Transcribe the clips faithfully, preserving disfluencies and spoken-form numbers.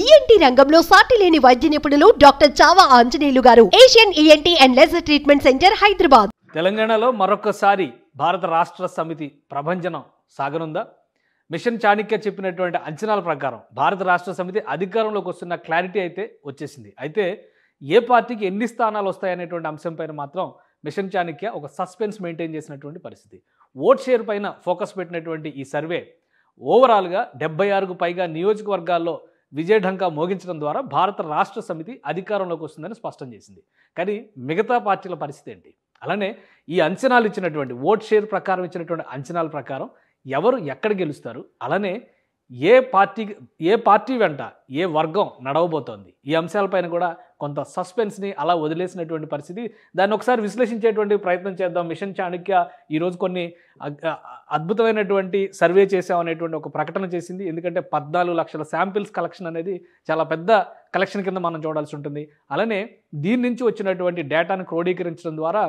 E N T Rangamlo Satileni Vajinipudalu, Doctor Chava Anjanelu Garu, Asian E N T and Laser Treatment Center, Hyderabad. Telanganalo Marokasari, Bharat Rashtra Samithi, Prabhanjanam, Sagarunda, Mission Chanakya Chipinatuvanti Anchanaal Prakaram, Bharat Rashtra Samithi, Adhikaramloki vastunna clarity aithe vachesindi. Aithe, ye partyki enni sthanalu vastayanatuvanti amsham paina matram, Mission Chanakya oka suspense maintain chesinatuvanti paristhiti. Vote share paina focus pettinatuvanti ee survey, overall ga seventy six ku paiga niyojakavargallo Vijay Dhanka Moginchadam Dwara, Bharat Rashtra Samithi, Adhikaramloki vastundani Spashtam Chesindi. Kani, Migata Partyla Paristhiti Enti. Alane, ee Anchanalu Ichinatuvanti, vote share Prakaram Ichinatuvanti Anchanalu Prakaram, Evaru Ekkada Gelustaru, Alane, Ye Party, Ye Party Venta, Ye Vargam, Nadavabotondi. Ee Amshalapaina Kuda, Kontha Suspense ni Ala Vadilesinatuvanti Paristhiti, Danni Okasari Vishleshinchetuvanti Prayatnam Cheddam, Mission Chanakya, Ee Roju Konni అద్భుతమైనటువంటి survey చేసాం అనేటువంటి ఒక ప్రకటన చేసింది. ఎందుకంటే పద్నాలుగు లక్షల samples collection అనేది చాలా పెద్ద కలెక్షన్ కింద మనం చూడాల్సి ఉంటుంది. అలానే దీని నుంచి వచ్చినటువంటి డేటాను క్రోడీకరించడం ద్వారా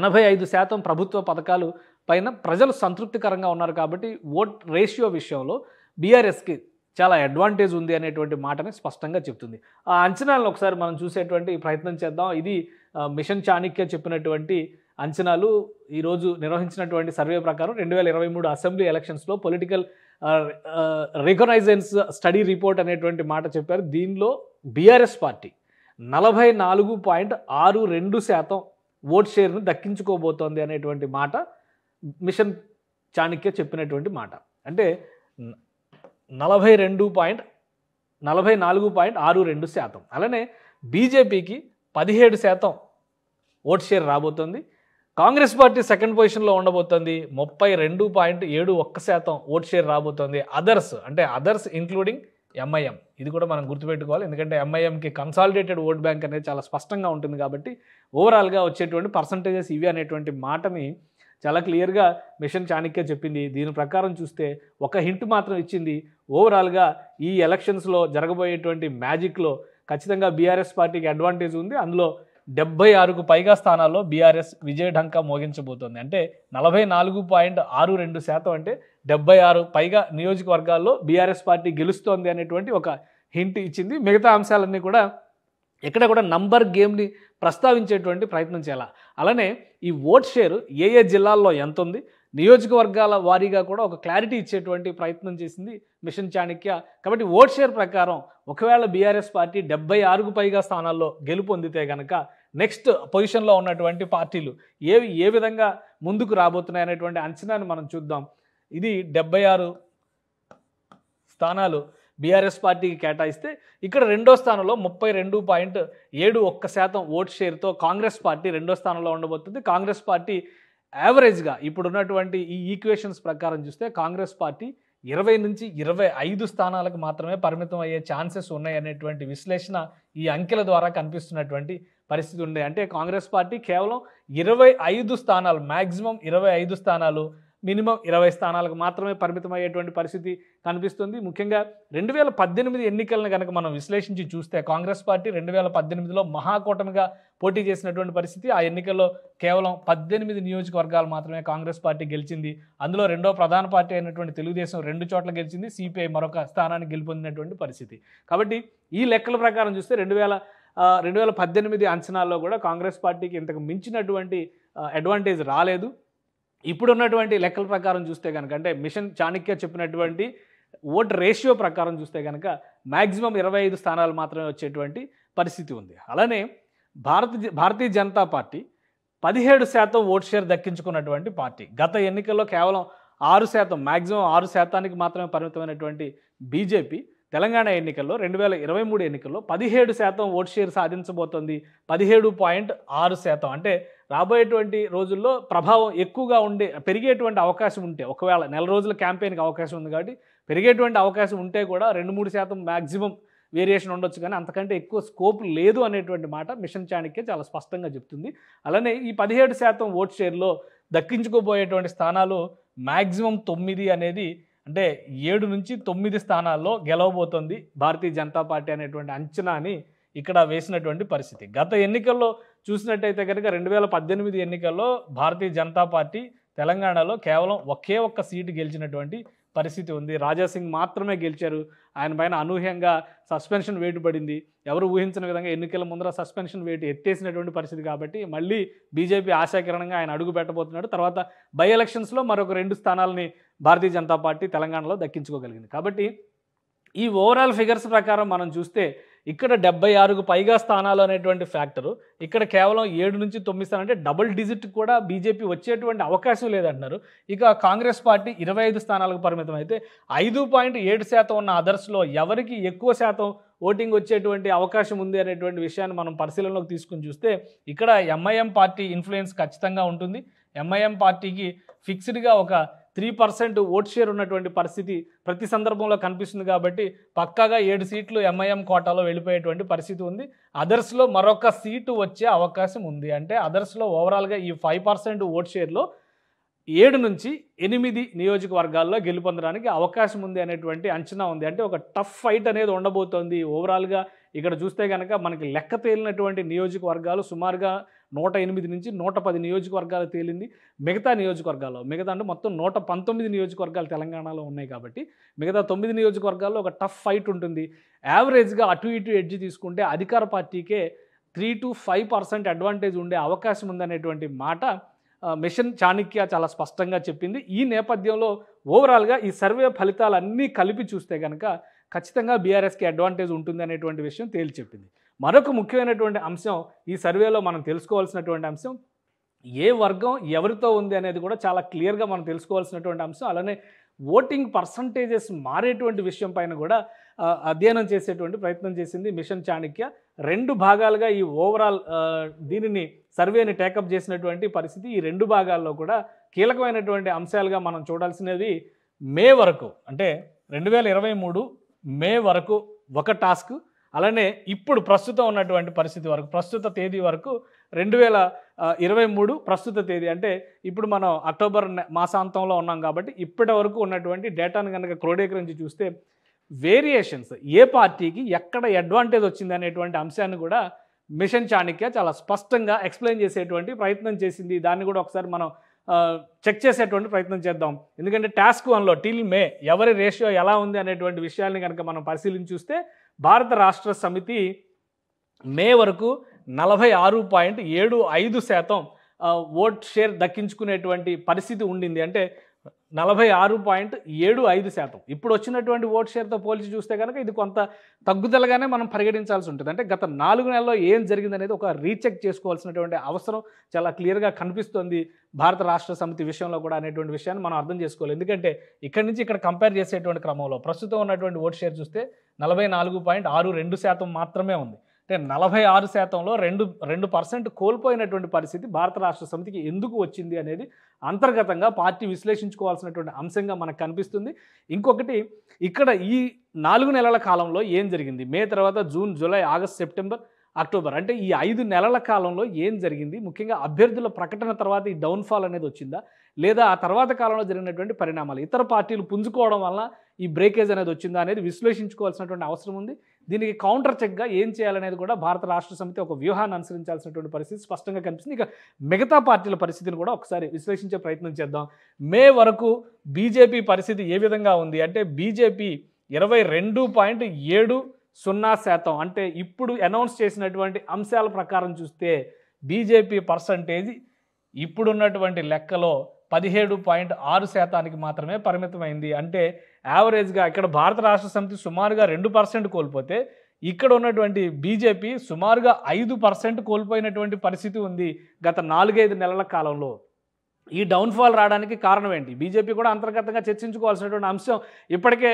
ఎనభై ఐదు శాతం ప్రభుత్వ పథకాలు పైన ప్రజలు సంతృప్తికరంగా ఉన్నారు కాబట్టి ఓట్ రేషియో విషయంలో B R S కి చాలా అడ్వాంటేజ్ ఉంది అనేటువంటి మాటని స్పష్టంగా చెప్తుంది. ఆ అంచనాలను ఒకసారి మనం చూసేటువంటి ప్రయత్నం చేద్దాం. ఇది మిషన్ చాణక్య చెప్పినటువంటి అంచనాలు ఈ రోజు నిర్వహించినటువంటి సర్వే ప్రకారం రెండు వేల ఇరవై మూడు అసెంబ్లీ ఎలక్షన్స్ లో పొలిటికల్ రికగ్నైజెన్స్ స్టడీ రిపోర్ట్ అనేటువంటి మాట చెప్పారు. దీనిలో B R S పార్టీ నలభై నాలుగు పాయింట్ ఆరు రెండు శాతం ఓట్ షేర్ ను దక్కించుకోబోతోంది అనేటువంటి మాట మిషన్ చాణక్య చెప్పినటువంటి మాట. అంటే నలభై రెండు పాయింట్ నలభై నాలుగు పాయింట్ ఆరు రెండు శాతం. అలానే బీజేపీకి పదిహేడు శాతం ఓట్ షేర్ రాబోతోంది. కాంగ్రెస్ పార్టీ సెకండ్ పొజిషన్లో ఉండబోతుంది. ముప్పై రెండు పాయింట్ ఏడు ఒక్క శాతం ఓట్ షేర్ రాబోతుంది. అదర్స్ అంటే అదర్స్ ఇంక్లూడింగ్ ఎంఐఎం, ఇది కూడా మనం గుర్తుపెట్టుకోవాలి. ఎందుకంటే ఎంఐఎంకి కన్సాలిడేటెడ్ ఓట్ బ్యాంక్ అనేది చాలా స్పష్టంగా ఉంటుంది కాబట్టి ఓవరాల్గా వచ్చేటువంటి పర్సంటేజెస్ ఇవి అనేటువంటి మాటని చాలా క్లియర్గా మిషన్ చాణక్య చెప్పింది. దీని ప్రకారం చూస్తే ఒక హింట్ మాత్రం ఇచ్చింది. ఓవరాల్గా ఈ ఎలక్షన్స్లో జరగబోయేటువంటి మ్యాజిక్లో ఖచ్చితంగా బీఆర్ఎస్ పార్టీకి అడ్వాంటేజ్ ఉంది. అందులో డెబ్బై ఆరుకు పైగా స్థానాల్లో బీఆర్ఎస్ విజయ ఢంకా మోగించబోతోంది. అంటే నలభై నాలుగు పాయింట్ ఆరు రెండు శాతం అంటే డెబ్బై ఆరు పైగా నియోజకవర్గాల్లో బీఆర్ఎస్ పార్టీ గెలుస్తోంది అనేటువంటి ఒక హింట్ ఇచ్చింది. మిగతా అంశాలన్నీ కూడా ఎక్కడ కూడా నంబర్ గేమ్ని ప్రస్తావించేటువంటి ప్రయత్నం చేయాలి. అలానే ఈ ఓట్ షేర్ ఏ ఏ జిల్లాల్లో ఎంత ఉంది, నియోజకవర్గాల వారీగా కూడా ఒక క్లారిటీ ఇచ్చేటువంటి ప్రయత్నం చేసింది మిషన్ చాణక్య. కాబట్టి ఓట్ షేర్ ప్రకారం ఒకవేళ బీఆర్ఎస్ పార్టీ డెబ్బై ఆరుకు పైగా స్థానాల్లో గెలుపొందితే కనుక నెక్స్ట్ పొజిషన్లో ఉన్నటువంటి పార్టీలు ఏవి ఏ విధంగా ముందుకు రాబోతున్నాయి అనేటువంటి అంచనాన్ని మనం చూద్దాం. ఇది డెబ్బై ఆరు స్థానాలు బీఆర్ఎస్ పార్టీకి కేటాయిస్తే ఇక్కడ రెండో స్థానంలో ముప్పై రెండు పాయింట్ ఏడు ఒక్క శాతం ఓట్ షేర్తో కాంగ్రెస్ పార్టీ రెండో స్థానంలో ఉండబోతుంది. కాంగ్రెస్ పార్టీ యావరేజ్గా ఇప్పుడున్నటువంటి ఈ ఈక్వేషన్స్ ప్రకారం చూస్తే కాంగ్రెస్ పార్టీ ఇరవై నుంచి ఇరవై ఐదు స్థానాలకు మాత్రమే పరిమితం అయ్యే ఛాన్సెస్ ఉన్నాయనేటువంటి విశ్లేషణ ఈ అంకెల ద్వారా కనిపిస్తున్నటువంటి పరిస్థితి ఉంది. అంటే కాంగ్రెస్ పార్టీ కేవలం ఇరవై ఐదు స్థానాలు మ్యాక్సిమం ఇరవై ఐదు స్థానాలు మినిమం ఇరవై స్థానాలకు మాత్రమే పరిమితం అయ్యేటువంటి పరిస్థితి కనిపిస్తుంది. ముఖ్యంగా రెండు వేల పద్దెనిమిది ఎన్నికలను కనుక మనం విశ్లేషించి చూస్తే కాంగ్రెస్ పార్టీ రెండు వేల పద్దెనిమిదిలో మహాకూటమిగా పోటీ చేసినటువంటి పరిస్థితి. ఆ ఎన్నికల్లో కేవలం పద్దెనిమిది నియోజకవర్గాలు మాత్రమే కాంగ్రెస్ పార్టీ గెలిచింది. అందులో రెండో ప్రధాన పార్టీ అయినటువంటి తెలుగుదేశం రెండు చోట్ల గెలిచింది. సిపిఐ మరొక స్థానాన్ని గెలుపొందినటువంటి పరిస్థితి. కాబట్టి ఈ లెక్కల ప్రకారం చూస్తే రెండు వేల రెండు వేల పద్దెనిమిది అంచనాల్లో కూడా కాంగ్రెస్ పార్టీకి ఇంతకు మించినటువంటి అడ్వాంటేజ్ రాలేదు. ఇప్పుడు ఉన్నటువంటి లెక్కల ప్రకారం చూస్తే కనుక అంటే మిషన్ చాణక్య చెప్పినటువంటి ఓట్ రేషియో ప్రకారం చూస్తే కనుక మ్యాక్సిమం ఇరవై ఐదు స్థానాలు మాత్రమే వచ్చేటువంటి పరిస్థితి ఉంది. అలానే భారత భారతీయ జనతా పార్టీ పదిహేడు శాతం ఓట్ షేర్ దక్కించుకున్నటువంటి పార్టీ. గత ఎన్నికల్లో కేవలం ఆరు శాతం మ్యాక్సిమం ఆరు శాతానికి మాత్రమే పరిమితమైనటువంటి బీజేపీ తెలంగాణ ఎన్నికల్లో రెండు వేల ఇరవై మూడు ఎన్నికల్లో పదిహేడు శాతం ఓట్ షేర్ సాధించబోతోంది. పదిహేడు పాయింట్ ఆరు శాతం అంటే రాబోయేటువంటి రోజుల్లో ప్రభావం ఎక్కువగా ఉండే పెరిగేటువంటి అవకాశం ఉంటే ఒకవేళ నెల రోజుల క్యాంపెయిన్కి అవకాశం ఉంది కాబట్టి పెరిగేటువంటి అవకాశం ఉంటే కూడా రెండు మూడు శాతం మ్యాక్సిమం వేరియేషన్ ఉండొచ్చు. కానీ అంతకంటే ఎక్కువ స్కోప్ లేదు అనేటువంటి మాట మిషన్ చాణక్య చాలా స్పష్టంగా చెప్తుంది. అలానే ఈ పదిహేడు శాతం ఓట్ షేర్లో దక్కించుకోబోయేటువంటి స్థానాలు మ్యాక్సిమం తొమ్మిది అనేది అంటే ఏడు నుంచి తొమ్మిది స్థానాల్లో గెలవబోతోంది భారతీయ జనతా పార్టీ అనేటువంటి అంచనాని ఇక్కడ వేసినటువంటి పరిస్థితి. గత ఎన్నికల్లో చూసినట్టయితే కనుక రెండు వేల పద్దెనిమిది ఎన్నికల్లో భారతీయ జనతా పార్టీ తెలంగాణలో కేవలం ఒకే ఒక్క సీటు గెలిచినటువంటి పరిస్థితి ఉంది. రాజా సింగ్ మాత్రమే గెలిచారు. ఆయన పైన అనూహ్యంగా సస్పెన్షన్ వేటు పడింది. ఎవరు ఊహించిన విధంగా ఎన్నికల ముందర సస్పెన్షన్ వేటు ఎత్తేసినటువంటి పరిస్థితి కాబట్టి మళ్ళీ బీజేపీ ఆశాకిరణంగా ఆయన అడుగు పెట్టబోతున్నాడు. తర్వాత బై ఎలక్షన్స్లో మరొక రెండు స్థానాలని భారతీయ జనతా పార్టీ తెలంగాణలో దక్కించుకోగలిగింది. కాబట్టి ఈ ఓవరాల్ ఫిగర్స్ ప్రకారం మనం చూస్తే ఇక్కడ డెబ్బై ఆరుకు పైగా స్థానాలు అనేటువంటి ఫ్యాక్టరు, ఇక్కడ కేవలం ఏడు నుంచి తొమ్మిది స్థానం అంటే డబుల్ డిజిట్ కూడా బీజేపీ వచ్చేటువంటి అవకాశం లేదంటున్నారు. ఇక కాంగ్రెస్ పార్టీ ఇరవై ఐదు స్థానాలకు పరిమితం అయితే ఐదు పాయింట్ ఏడు శాతం ఉన్న అదర్స్లో ఎవరికి ఎక్కువ శాతం ఓటింగ్ వచ్చేటువంటి అవకాశం ఉంది అనేటువంటి విషయాన్ని మనం పరిశీలనలోకి తీసుకుని చూస్తే ఇక్కడ ఎంఐఎం పార్టీ ఇన్ఫ్లుయెన్స్ ఖచ్చితంగా ఉంటుంది. ఎంఐఎం పార్టీకి ఫిక్స్డ్గా ఒక త్రీ పర్సెంట్ ఓట్ షేర్ ఉన్నటువంటి పరిస్థితి ప్రతి సందర్భంలో కనిపిస్తుంది. కాబట్టి పక్కాగా ఏడు సీట్లు ఎంఐఎం కోటాలో వెళ్ళిపోయేటువంటి పరిస్థితి ఉంది. అదర్స్లో మరొక సీటు వచ్చే అవకాశం ఉంది. అంటే అదర్స్లో ఓవరాల్గా ఈ ఫైవ్ పర్సెంట్ ఓట్ షేర్లో ఏడు నుంచి ఎనిమిది నియోజకవర్గాల్లో గెలుపొందడానికి అవకాశం ఉంది అనేటువంటి అంచనా ఉంది. అంటే ఒక టఫ్ ఫైట్ అనేది ఉండబోతోంది. ఓవరాల్గా ఇక్కడ చూస్తే కనుక మనకి లెక్క తేలినటువంటి నియోజకవర్గాలు సుమారుగా నూట ఎనిమిది నుంచి నూట పది నియోజకవర్గాలు తేలింది. మిగతా నియోజకవర్గాల్లో మిగతా అంటే మొత్తం నూట పంతొమ్మిది నియోజకవర్గాలు తెలంగాణలో ఉన్నాయి. కాబట్టి మిగతా తొమ్మిది నియోజకవర్గాల్లో ఒక టఫ్ ఫైట్ ఉంటుంది. యావరేజ్గా అటు ఇటు ఎడ్జి తీసుకుంటే అధికార పార్టీకే three two five percent advantage ఉండే అవకాశం ఉందనేటువంటి మాట మిషన్ చాణక్య చాలా స్పష్టంగా చెప్పింది. ఈ నేపథ్యంలో ఓవరాల్గా ఈ సర్వే ఫలితాలన్నీ కలిపి చూస్తే కనుక ఖచ్చితంగా బీఆర్ఎస్కి అడ్వాంటేజ్ ఉంటుంది అనేటువంటి విషయం తేల్చి చెప్పింది. మరొక ముఖ్యమైనటువంటి అంశం ఈ సర్వేలో మనం తెలుసుకోవాల్సినటువంటి అంశం ఏ వర్గం ఎవరితో ఉంది అనేది కూడా చాలా క్లియర్గా మనం తెలుసుకోవాల్సినటువంటి అంశం. అలానే ఓటింగ్ పర్సంటేజెస్ మారేటువంటి విషయం పైన కూడా అధ్యయనం చేసేటువంటి ప్రయత్నం చేసింది మిషన్ చాణక్య. రెండు భాగాలుగా ఈ ఓవరాల్ దీనిని సర్వేని టేకప్ చేసినటువంటి పరిస్థితి. ఈ రెండు భాగాల్లో కూడా కీలకమైనటువంటి అంశాలుగా మనం చూడాల్సినది మే వరకు అంటే రెండు వేల ఇరవై మూడు మే వరకు ఒక టాస్క్, అలానే ఇప్పుడు ప్రస్తుతం ఉన్నటువంటి పరిస్థితి వరకు ప్రస్తుత తేదీ వరకు రెండు వేల ఇరవై మూడు ప్రస్తుత తేదీ అంటే ఇప్పుడు మనం అక్టోబర్ మాసాంతంలో ఉన్నాం కాబట్టి ఇప్పటి వరకు ఉన్నటువంటి డేటాను కనుక క్రోడీకరించి చూస్తే వేరియేషన్స్ ఏ పార్టీకి ఎక్కడ అడ్వాంటేజ్ వచ్చింది అనేటువంటి అంశాన్ని కూడా మిషన్ చాణక్య చాలా స్పష్టంగా ఎక్స్ప్లెయిన్ చేసేటువంటి ప్రయత్నం చేసింది. దాన్ని కూడా ఒకసారి మనం చెక్ చేసేటువంటి ప్రయత్నం చేద్దాం. ఎందుకంటే టాస్క్ వన్లో టిల్ మే ఎవరి రేషియో ఎలా ఉంది అనేటువంటి విషయాన్ని కనుక మనం పరిశీలించి చూస్తే భారత రాష్ట్ర సమితి మే వరకు నలభై ఆరు పాయింట్ ఏడు ఐదు శాతం ఓట్ షేర్ దక్కించుకునేటువంటి పరిస్థితి ఉండింది. అంటే నలభై ఆరు పాయింట్ ఏడు ఐదు శాతం ఇప్పుడు వచ్చినటువంటి ఓట్ షేర్తో పోల్చి చూస్తే కనుక ఇది కొంత తగ్గుదలగానే మనం పరిగణించాల్సి ఉంటుంది. అంటే గత నాలుగు నెలల్లో ఏం జరిగిందనేది ఒక రీచెక్ చేసుకోవాల్సినటువంటి అవసరం చాలా క్లియర్గా కనిపిస్తుంది భారత రాష్ట్ర సమితి విషయంలో కూడా అనేటువంటి విషయాన్ని మనం అర్థం చేసుకోవాలి. ఎందుకంటే ఇక్కడి నుంచి ఇక్కడ కంపేర్ చేసేటువంటి క్రమంలో ప్రస్తుతం ఉన్నటువంటి ఓట్ షేర్ చూస్తే నలభై నాలుగు పాయింట్ ఆరు రెండు శాతం మాత్రమే ఉంది. అంటే నలభై ఆరు శాతంలో రెండు రెండు పర్సెంట్ కోల్పోయినటువంటి పరిస్థితి భారత రాష్ట్ర సమితికి ఎందుకు వచ్చింది అనేది అంతర్గతంగా పార్టీ విశ్లేషించుకోవాల్సినటువంటి అంశంగా మనకు కనిపిస్తుంది. ఇంకొకటి ఇక్కడ ఈ నాలుగు నెలల కాలంలో ఏం జరిగింది మే తర్వాత June July August September October అంటే ఈ ఐదు నెలల కాలంలో ఏం జరిగింది, ముఖ్యంగా అభ్యర్థుల ప్రకటన తర్వాత ఈ డౌన్ఫాల్ అనేది వచ్చిందా లేదా ఆ తర్వాత కాలంలో జరిగినటువంటి పరిణామాలు ఇతర పార్టీలు పుంజుకోవడం వల్ల ఈ బ్రేకేజ్ అనేది వచ్చిందా అనేది విశ్లేషించుకోవాల్సినటువంటి అవసరం ఉంది. దీనికి కౌంటర్ చెక్గా ఏం చేయాలనేది కూడా భారత రాష్ట్ర సమితి ఒక వ్యూహాన్ని అనుసరించాల్సినటువంటి పరిస్థితి స్పష్టంగా కనిపిస్తుంది. ఇక మిగతా పార్టీల పరిస్థితిని కూడా ఒకసారి విశ్లేషించే ప్రయత్నం చేద్దాం. మే వరకు బీజేపీ పరిస్థితి ఏ విధంగా ఉంది అంటే బీజేపీ ఇరవై రెండు పాయింట్ ఏడు సున్నా శాతం అంటే ఇప్పుడు అనౌన్స్ చేసినటువంటి అంశాల ప్రకారం చూస్తే బీజేపీ పర్సంటేజ్ ఇప్పుడున్నటువంటి లెక్కలో పదిహేడు పాయింట్ ఆరు శాతానికి మాత్రమే పరిమితమైంది. అంటే యావరేజ్గా ఇక్కడ భారత రాష్ట్ర సమితి సుమారుగా రెండు పర్సెంట్ కోల్పోతే ఇక్కడ ఉన్నటువంటి బీజేపీ సుమారుగా ఐదు పర్సెంట్ కోల్పోయినటువంటి పరిస్థితి ఉంది గత నాలుగైదు నెలల కాలంలో. ఈ డౌన్ఫాల్ రావడానికి కారణం ఏంటి? బీజేపీ కూడా అంతర్గతంగా చర్చించుకోవాల్సినటువంటి అంశం ఇప్పటికే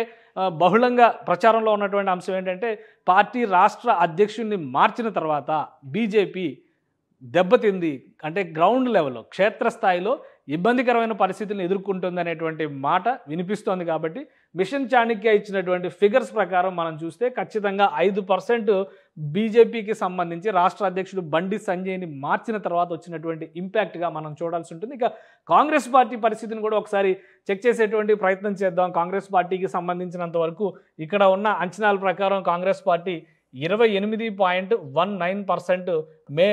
బహుళంగా ప్రచారంలో ఉన్నటువంటి అంశం ఏంటంటే పార్టీ రాష్ట్ర అధ్యక్షుడిని మార్చిన తర్వాత బీజేపీ దెబ్బతింది. అంటే గ్రౌండ్ లెవెల్లో క్షేత్రస్థాయిలో ఇబ్బందికరమైన పరిస్థితులను ఎదుర్కొంటుంది అనేటువంటి మాట వినిపిస్తోంది. కాబట్టి మిషన్ చాణక్య ఇచ్చినటువంటి ఫిగర్స్ ప్రకారం మనం చూస్తే ఖచ్చితంగా ఐదు పర్సెంట్ బీజేపీకి సంబంధించి రాష్ట్ర అధ్యక్షుడు బండి సంజయ్ని మార్చిన తర్వాత వచ్చినటువంటి ఇంపాక్ట్గా మనం చూడాల్సి ఉంటుంది. ఇక కాంగ్రెస్ పార్టీ పరిస్థితిని కూడా ఒకసారి చెక్ చేసేటువంటి ప్రయత్నం చేద్దాం. కాంగ్రెస్ పార్టీకి సంబంధించినంత వరకు ఇక్కడ ఉన్న అంచనాల ప్రకారం కాంగ్రెస్ పార్టీ ఇరవై ఎనిమిది point one nine percent May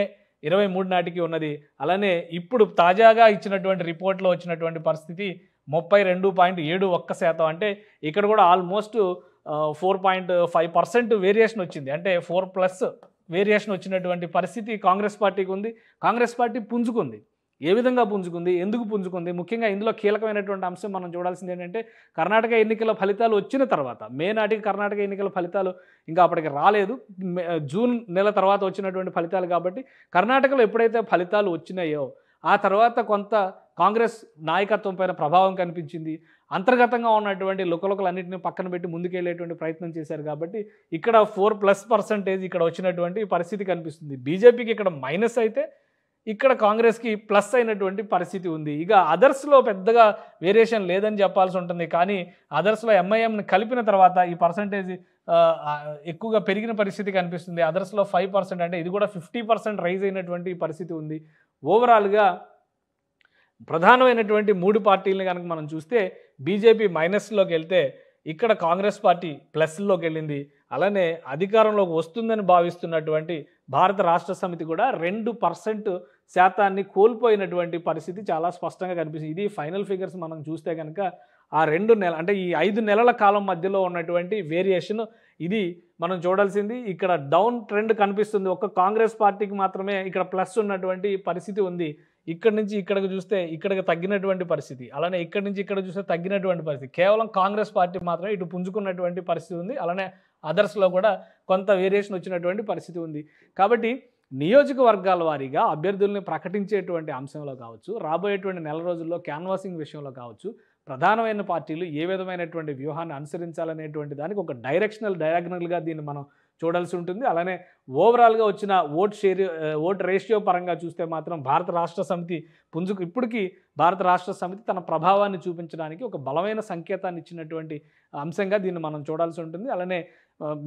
ఇరవై మూడు నాటికి ఉన్నది. అలానే ఇప్పుడు తాజాగా ఇచ్చినటువంటి రిపోర్ట్లో వచ్చినటువంటి పరిస్థితి thirty-two point seven one percent అంటే ఇక్కడ కూడా almost four point five percent variation వచ్చింది అంటే four ప్లస్ వేరియేషన్ వచ్చినటువంటి పరిస్థితి కాంగ్రెస్ పార్టీకి ఉంది కాంగ్రెస్ పార్టీ పుంజుకుంది ఏ విధంగా పుంజుకుంది ఎందుకు పుంజుకుంది ముఖ్యంగా ఇందులో కీలకమైనటువంటి అంశం మనం చూడాల్సింది ఏంటంటే కర్ణాటక ఎన్నికల ఫలితాలు వచ్చిన తర్వాత మే నాటికి కర్ణాటక ఎన్నికల ఫలితాలు ఇంకా అప్పటికి రాలేదు జూన్ నెల తర్వాత వచ్చినటువంటి ఫలితాలు కాబట్టి కర్ణాటకలో ఎప్పుడైతే ఫలితాలు వచ్చినాయో ఆ తర్వాత కొంత కాంగ్రెస్ నాయకత్వంపైన ప్రభావం కనిపించింది అంతర్గతంగా ఉన్నటువంటి లోకలోకల్ అన్నిటిని పక్కన పెట్టి ముందుకెళ్ళేటువంటి ప్రయత్నం చేశారు కాబట్టి ఇక్కడ four ప్లస్ పర్సెంటేజ్ ఇక్కడ వచ్చినటువంటి పరిస్థితి కనిపిస్తుంది బీజేపీకి ఇక్కడ మైనస్ అయితే ఇక్కడ కాంగ్రెస్ కి ప్లస్ అయినటువంటి పరిస్థితి ఉంది ఇక అదర్స్ లో పెద్దగా వేరియేషన్ లేదని చెప్పాల్సి ఉంటుంది కానీ అదర్స్ లో ఎంఐఎం ని కలిపిన తర్వాత ఈ పర్సెంటేజ్ ఎక్కువగా పెరిగిన పరిస్థితి కనిపిస్తుంది అదర్స్ లో five percent అంటే ఇది కూడా fifty percent రైజ్ అయినటువంటి పరిస్థితి ఉంది ఓవరాల్ గా ప్రధానమైనటువంటి మూడు పార్టీల్ని గనుక మనం చూస్తే బీజేపీ మైనస్ లోకి వెళ్తే ఇక్కడ కాంగ్రెస్ పార్టీ ప్లస్ లోకి వెళ్ళింది అలానే అధికారంలోకి వస్తుందని భావిస్తున్నటువంటి భారత రాష్ట్ర సమితి కూడా two percent శాతాన్ని కోల్పోయినటువంటి పరిస్థితి చాలా స్పష్టంగా కనిపిస్తుంది ఇది ఫైనల్ ఫిగర్స్ మనం చూస్తే గనుక ఆ రెండు నెల అంటే ఈ ఐదు నెలల కాలం మధ్యలో ఉన్నటువంటి వేరియేషన్ ఇది మనం చూడాల్సింది ఇక్కడ డౌన్ ట్రెండ్ కనిపిస్తుంది ఒక్క కాంగ్రెస్ పార్టీకి మాత్రమే ఇక్కడ ప్లస్ ఉన్నటువంటి పరిస్థితి ఉంది ఇక్కడ నుంచి ఇక్కడికి చూస్తే ఇక్కడికి తగ్గినటువంటి పరిస్థితి అలానే ఇక్కడ నుంచి ఇక్కడ చూస్తే తగ్గినటువంటి పరిస్థితి కేవలం కాంగ్రెస్ పార్టీ మాత్రమే ఇటు పుంజుకున్నటువంటి పరిస్థితి ఉంది అలానే అదర్స్లో కూడా కొంత వేరియేషన్ వచ్చినటువంటి పరిస్థితి ఉంది కాబట్టి నియోజకవర్గాల వారీగా అభ్యర్థుల్ని ప్రకటించేటువంటి అంశంలో కావచ్చు రాబోయేటువంటి నెల రోజుల్లో క్యాన్వాసింగ్ విషయంలో కావచ్చు ప్రధానమైన పార్టీలు ఏ విధమైనటువంటి వ్యూహాన్ని అనుసరించాలనేటువంటి దానికి ఒక డైరెక్షనల్ డయాగ్నల్గా దీన్ని మనం చూడాల్సి ఉంటుంది అలానే ఓవరాల్గా వచ్చిన ఓట్ షేర్ ఓట్ రేషియో పరంగా చూస్తే మాత్రం భారత రాష్ట్ర సమితి పుంజుకు ఇప్పటికీ భారత రాష్ట్ర సమితి తన ప్రభావాన్ని చూపించడానికి ఒక బలమైన సంకేతాన్ని ఇచ్చినటువంటి అంశంగా దీన్ని మనం చూడాల్సి ఉంటుంది అలానే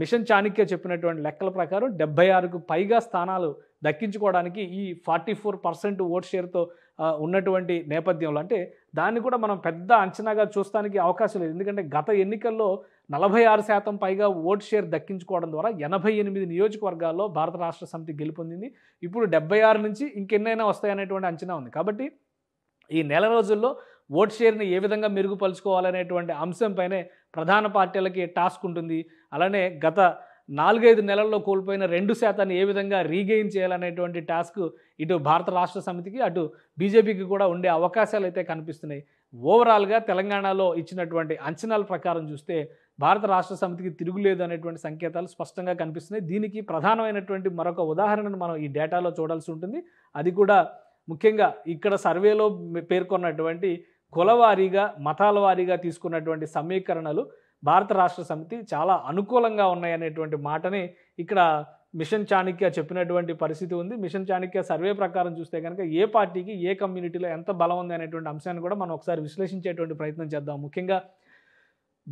మిషన్ చాణక్య చెప్పినటువంటి లెక్కల ప్రకారం డెబ్బై ఆరుకు పైగా స్థానాలు దక్కించుకోవడానికి ఈ ఫార్టీ ఫోర్ పర్సెంట్ ఓట్ షేర్తో ఉన్నటువంటి నేపథ్యంలో అంటే దాన్ని కూడా మనం పెద్ద అంచనాగా చూస్తానికి అవకాశం లేదు ఎందుకంటే గత ఎన్నికల్లో నలభై ఆరు శాతం పైగా ఓట్ షేర్ దక్కించుకోవడం ద్వారా ఎనభై ఎనిమిది నియోజకవర్గాల్లో భారత రాష్ట్ర సమితి గెలుపొందింది ఇప్పుడు డెబ్బై ఆరు నుంచి ఇంకెన్నైనా వస్తాయనేటువంటి అంచనా ఉంది కాబట్టి ఈ నెల రోజుల్లో ఓట్ షేర్ని ఏ విధంగా మెరుగుపరుచుకోవాలనేటువంటి అంశంపైనే ప్రధాన పార్టీలకి టాస్క్ ఉంటుంది అలానే గత నాలుగైదు నెలల్లో కోల్పోయిన రెండు శాతాన్ని ఏ విధంగా రీగెయిన్ చేయాలనేటువంటి టాస్క్ ఇటు భారత రాష్ట్ర సమితికి అటు బీజేపీకి కూడా ఉండే అవకాశాలు అయితే కనిపిస్తున్నాయి ఓవరాల్గా తెలంగాణలో ఇచ్చినటువంటి అంచనాల ప్రకారం చూస్తే భారత రాష్ట్ర సమితికి తిరుగులేదు అనేటువంటి సంకేతాలు స్పష్టంగా కనిపిస్తున్నాయి దీనికి ప్రధానమైనటువంటి మరొక ఉదాహరణను మనం ఈ డేటాలో చూడాల్సి ఉంటుంది అది కూడా ముఖ్యంగా ఇక్కడ సర్వేలో పేర్కొన్నటువంటి కులవారీగా మతాల వారీగా తీసుకున్నటువంటి సమీకరణలు భారత రాష్ట్ర సమితి చాలా అనుకూలంగా ఉన్నాయనేటువంటి మాటని ఇక్కడ మిషన్ చాణక్య చెప్పినటువంటి పరిస్థితి ఉంది మిషన్ చాణక్య సర్వే ప్రకారం చూస్తే కనుక ఏ పార్టీకి ఏ కమ్యూనిటీలో ఎంత బలం ఉంది అనేటువంటి అంశాన్ని కూడా మనం ఒకసారి విశ్లేషించేటువంటి ప్రయత్నం చేద్దాం ముఖ్యంగా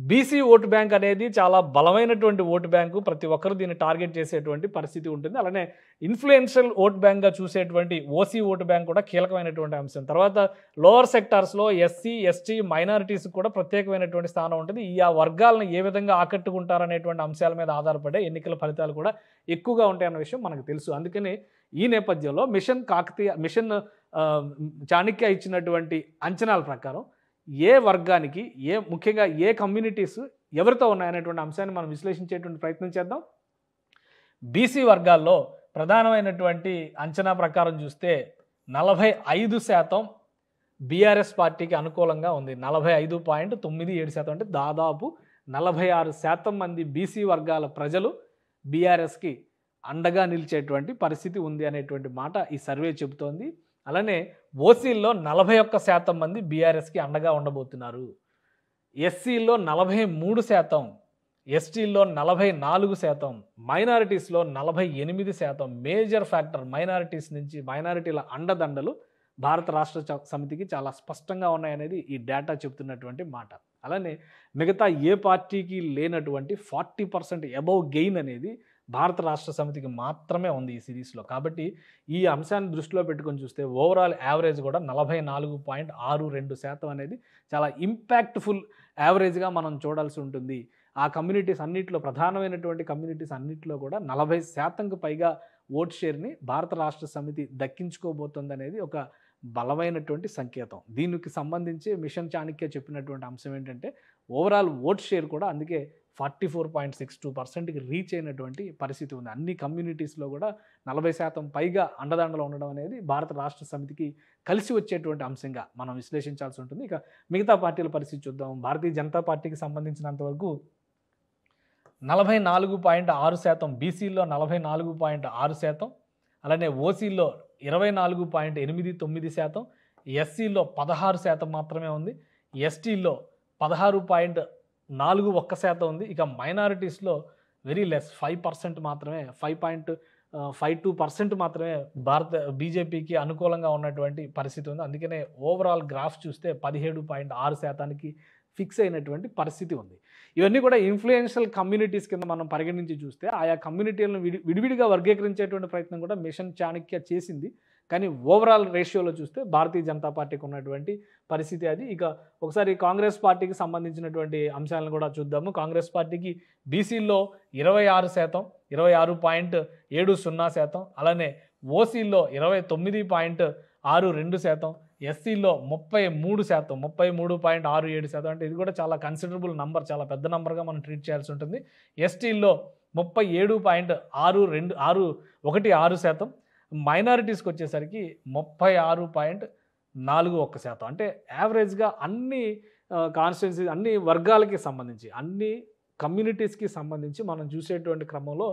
బీసీ ఓటు బ్యాంక్ అనేది చాలా బలమైనటువంటి ఓటు బ్యాంకు ప్రతి ఒక్కరు దీన్ని టార్గెట్ చేసేటువంటి పరిస్థితి ఉంటుంది అలానే ఇన్ఫ్లుయెన్షియల్ ఓటు బ్యాంక్గా చూసేటువంటి ఓసీ ఓటు బ్యాంక్ కూడా కీలకమైనటువంటి అంశం తర్వాత లోవర్ సెక్టార్స్లో ఎస్సీ ఎస్టీ మైనారిటీస్ కూడా ప్రత్యేకమైనటువంటి స్థానం ఉంటుంది ఈ ఆ వర్గాలను ఏ విధంగా ఆకట్టుకుంటారనేటువంటి అంశాల మీద ఆధారపడే ఎన్నికల ఫలితాలు కూడా ఎక్కువగా ఉంటాయన్న విషయం మనకు తెలుసు అందుకని ఈ నేపథ్యంలో మిషన్ కాకతీయ మిషన్ చాణక్య ఇచ్చినటువంటి అంచనాల ప్రకారం ఏ వర్గానికి ఏ ముఖ్యంగా ఏ కమ్యూనిటీస్ ఎవరితో ఉన్నాయనేటువంటి అంశాన్ని మనం విశ్లేషించేటువంటి ప్రయత్నం చేద్దాం బీసీ వర్గాల్లో ప్రధానమైనటువంటి అంచనా ప్రకారం చూస్తే నలభై ఐదు శాతం బీఆర్ఎస్ పార్టీకి అనుకూలంగా ఉంది నలభై ఐదు పాయింట్ తొమ్మిది ఏడు శాతం అంటే దాదాపు నలభై ఆరు శాతం మంది బీసీ వర్గాల ప్రజలు బీఆర్ఎస్కి అండగా నిలిచేటువంటి పరిస్థితి ఉంది అనేటువంటి మాట ఈ సర్వే చెబుతోంది అలానే ఓసీల్లో నలభై ఒక్క శాతం మంది బీఆర్ఎస్కి అండగా ఉండబోతున్నారు ఎస్సీల్లో నలభై మూడు శాతం ఎస్టీల్లో నలభై నాలుగు శాతం మైనారిటీస్లో నలభై ఎనిమిది శాతం మేజర్ ఫ్యాక్టర్ మైనారిటీస్ నుంచి మైనారిటీల అండదండలు భారత రాష్ట్ర సమితికి చాలా స్పష్టంగా ఉన్నాయనేది ఈ డేటా చెబుతున్నటువంటి మాట అలానే మిగతా ఏ పార్టీకి లేనటువంటి ఫార్టీ పర్సెంట్ అబౌవ్ గెయిన్ అనేది భారత రాష్ట్ర సమితికి మాత్రమే ఉంది ఈ సిరీస్లో కాబట్టి ఈ అంశాన్ని దృష్టిలో పెట్టుకొని చూస్తే ఓవరాల్ యావరేజ్ కూడా నలభై నాలుగు పాయింట్ ఆరు రెండు శాతం అనేది చాలా ఇంపాక్ట్ఫుల్ యావరేజ్గా మనం చూడాల్సి ఉంటుంది ఆ కమ్యూనిటీస్ అన్నింటిలో ప్రధానమైనటువంటి కమ్యూనిటీస్ అన్నింటిలో కూడా నలభై శాతంకు పైగా ఓట్ షేర్ని భారత రాష్ట్ర సమితి దక్కించుకోబోతుంది అనేది ఒక బలమైనటువంటి సంకేతం. దీనికి సంబంధించి మిషన్ చాణక్య చెప్పినటువంటి అంశం ఏంటంటే ఓవరాల్ ఓట్ షేర్ కూడా అందుకే forty four point six two పర్సెంట్కి రీచ్ అయినటువంటి పరిస్థితి ఉంది. అన్ని కమ్యూనిటీస్లో కూడా నలభై శాతం పైగా అండదండలో ఉండడం అనేది భారత రాష్ట్ర సమితికి కలిసి వచ్చేటువంటి అంశంగా మనం విశ్లేషించాల్సి ఉంటుంది. ఇక మిగతా పార్టీల పరిస్థితి చూద్దాం. భారతీయ జనతా పార్టీకి సంబంధించినంతవరకు నలభై నాలుగు పాయింట్ ఆరు శాతం బీసీల్లో నలభై నాలుగు పాయింట్ ఆరు శాతం అలానే ఓసీల్లో ఇరవై నాలుగు పాయింట్ ఎనిమిది తొమ్మిది శాతం ఎస్సీలో పదహారు శాతం మాత్రమే ఉంది. ఎస్టీలో పదహారు పాయింట్ నాలుగు ఒక్క శాతం ఉంది. ఇక మైనారిటీస్లో వెరీ లెస్ ఫైవ్ పర్సెంట్ మాత్రమే five point five two percent మాత్రమే భారత బీజేపీకి అనుకూలంగా ఉన్నటువంటి పరిస్థితి ఉంది. అందుకనే ఓవరాల్ గ్రాఫ్ చూస్తే పదిహేడు పాయింట్ ఆరు శాతానికి ఫిక్స్ అయినటువంటి పరిస్థితి ఉంది. ఇవన్నీ కూడా ఇన్ఫ్లుయెన్షియల్ కమ్యూనిటీస్ కింద మనం పరిగణించి చూస్తే ఆయా కమ్యూనిటీలను విడి విడివిడిగా వర్గీకరించేటువంటి ప్రయత్నం కూడా మిషన్ చాణక్య చేసింది. కానీ ఓవరాల్ రేషియోలో చూస్తే భారతీయ జనతా పార్టీకి ఉన్నటువంటి పరిస్థితి అది. ఇక ఒకసారి కాంగ్రెస్ పార్టీకి సంబంధించినటువంటి అంశాలను కూడా చూద్దాము. కాంగ్రెస్ పార్టీకి బీసీల్లో ఇరవై ఆరు శాతం ఇరవై ఆరు పాయింట్ ఏడు సున్నా శాతం అలానే ఓసీల్లో ఇరవై తొమ్మిది పాయింట్ ఆరు రెండు శాతం ఎస్సీలో ముప్పై మూడు శాతం ముప్పై మూడు పాయింట్ ఆరు ఏడు శాతం అంటే ఇది కూడా చాలా కన్సిడరబుల్ నంబర్, చాలా పెద్ద నంబర్గా మనం ట్రీట్ చేయాల్సి ఉంటుంది. ఎస్టీల్లో ముప్పై ఏడు పాయింట్ ఆరు రెండు ఆరు ఒకటి ఆరు శాతం మైనారిటీస్కి వచ్చేసరికి ముప్పై ఆరు పాయింట్ నాలుగు ఒక్క శాతం అంటే యావరేజ్గా అన్ని కాన్స్టిట్యున్సీ అన్ని వర్గాలకి సంబంధించి అన్ని కమ్యూనిటీస్కి సంబంధించి మనం చూసేటువంటి క్రమంలో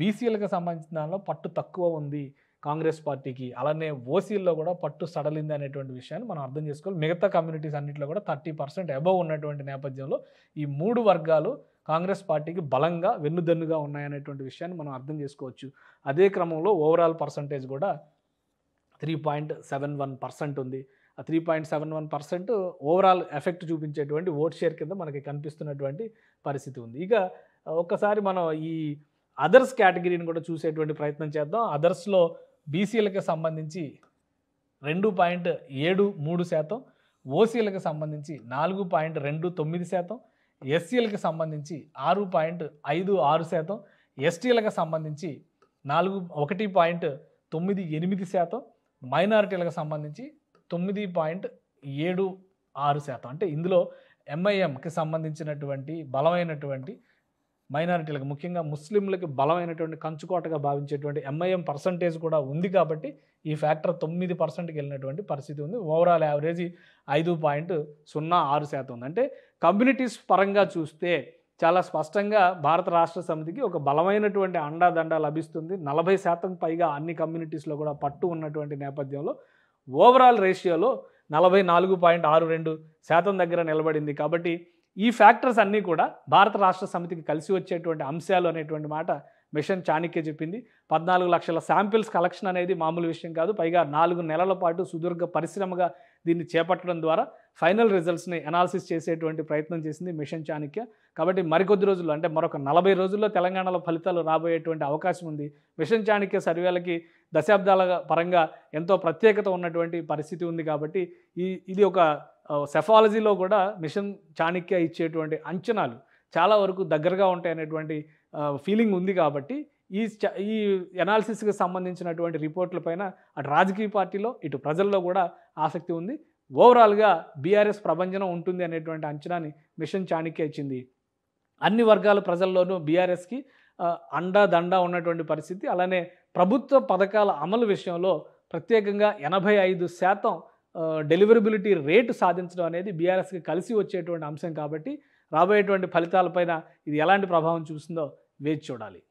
బీసీలకు సంబంధించిన దానిలో పట్టు తక్కువ ఉంది కాంగ్రెస్ పార్టీకి, అలానే ఓసీల్లో కూడా పట్టు సడలింది అనేటువంటి విషయాన్ని మనం అర్థం చేసుకోవాలి. మిగతా కమ్యూనిటీస్ అన్నింటిలో కూడా థర్టీ పర్సెంట్ అబవ్ ఉన్నటువంటి నేపథ్యంలో ఈ మూడు వర్గాలు కాంగ్రెస్ పార్టీకి బలంగా వెన్నుదన్నుగా ఉన్నాయనేటువంటి విషయాన్ని మనం అర్థం చేసుకోవచ్చు. అదే క్రమంలో ఓవరాల్ పర్సంటేజ్ కూడా three point seven one percent ఉంది. ఆ three point seven one percent overall effect చూపించేటువంటి ఓట్ షేర్ కింద మనకి కనిపిస్తున్నటువంటి పరిస్థితి ఉంది. ఇక ఒక్కసారి మనం ఈ అదర్స్ కేటగిరీని కూడా చూసేటువంటి ప్రయత్నం చేద్దాం. అదర్స్లో బీసీలకు సంబంధించి రెండు పాయింట్ ఏడు మూడు శాతం ఓసీలకు సంబంధించి నాలుగు పాయింట్ రెండు తొమ్మిది శాతం ఎస్సీలకు సంబంధించి ఆరు పాయింట్ ఐదు ఆరు శాతం ఎస్టీలకు సంబంధించి నాలుగు ఒకటి పాయింట్ తొమ్మిది ఎనిమిది శాతం మైనారిటీలకు సంబంధించి తొమ్మిది పాయింట్ ఏడు ఆరు శాతం అంటే ఇందులో ఎంఐఎంకి సంబంధించినటువంటి బలమైనటువంటి మైనారిటీలకు ముఖ్యంగా ముస్లింలకు బలమైనటువంటి కంచుకోటగా భావించేటువంటి ఎంఐఎం పర్సంటేజ్ కూడా ఉంది. కాబట్టి ఈ ఫ్యాక్టర్ తొమ్మిది పర్సెంట్కి వెళ్ళినటువంటి పరిస్థితి ఉంది. ఓవరాల్ యావరేజ్ ఐదు పాయింట్ సున్నా ఆరు శాతం ఉంది. అంటే కమ్యూనిటీస్ పరంగా చూస్తే చాలా స్పష్టంగా భారత రాష్ట్ర సమితికి ఒక బలమైనటువంటి అండాదండ లభిస్తుంది. నలభై శాతం పైగా అన్ని కమ్యూనిటీస్లో కూడా పట్టు ఉన్నటువంటి నేపథ్యంలో ఓవరాల్ రేషియోలో నలభై నాలుగు పాయింట్ ఆరు రెండు శాతం దగ్గర నిలబడింది. కాబట్టి ఈ ఫ్యాక్టర్స్ అన్నీ కూడా భారత రాష్ట్ర సమితికి కలిసి వచ్చేటువంటి అంశాలు అనేటువంటి మాట మిషన్ చాణక్య చెప్పింది. పద్నాలుగు లక్షల శాంపిల్స్ కలెక్షన్ అనేది మామూలు విషయం కాదు. పైగా నాలుగు నెలల పాటు సుదీర్ఘ పరిశ్రమగా దీన్ని చేపట్టడం ద్వారా ఫైనల్ రిజల్ట్స్ని అనాలిసిస్ చేసేటువంటి ప్రయత్నం చేసింది మిషన్ చాణక్య. కాబట్టి మరికొద్ది రోజుల్లో అంటే మరొక నలభై రోజుల్లో తెలంగాణలో ఫలితాలు రాబోయేటువంటి అవకాశం ఉంది. మిషన్ చాణక్య సర్వేలకి దశాబ్దాల పరంగా ఎంతో ప్రత్యేకత ఉన్నటువంటి పరిస్థితి ఉంది. కాబట్టి ఈ ఇది ఒక సెఫాలజీలో కూడా మిషన్ చాణక్య ఇచ్చేటువంటి అంచనాలు చాలా వరకు దగ్గరగా ఉంటాయనేటువంటి ఫీలింగ్ ఉంది. కాబట్టి ఈ ఈ ఎనాలిసిస్కి సంబంధించినటువంటి రిపోర్ట్ల పైన అటు రాజకీయ పార్టీలో ఇటు ప్రజల్లో కూడా ఆసక్తి ఉంది. ఓవరాల్గా బీఆర్ఎస్ ప్రభంజనం ఉంటుంది అనేటువంటి అంచనాని మిషన్ చాణక్య ఇచ్చింది. అన్ని వర్గాల ప్రజల్లోనూ బీఆర్ఎస్కి అండా దండా ఉన్నటువంటి పరిస్థితి, అలానే ప్రభుత్వ పథకాల అమలు విషయంలో ప్రత్యేకంగా ఎనభై ఐదు శాతం డెలివరబిలిటీ రేటు సాధించడం అనేది బీఆర్ఎస్కి కలిసి వచ్చేటువంటి అంశం. కాబట్టి రాబోయేటువంటి ఫలితాలపైన ఇది ఎలాంటి ప్రభావం చూస్తుందో వేచి చూడాలి.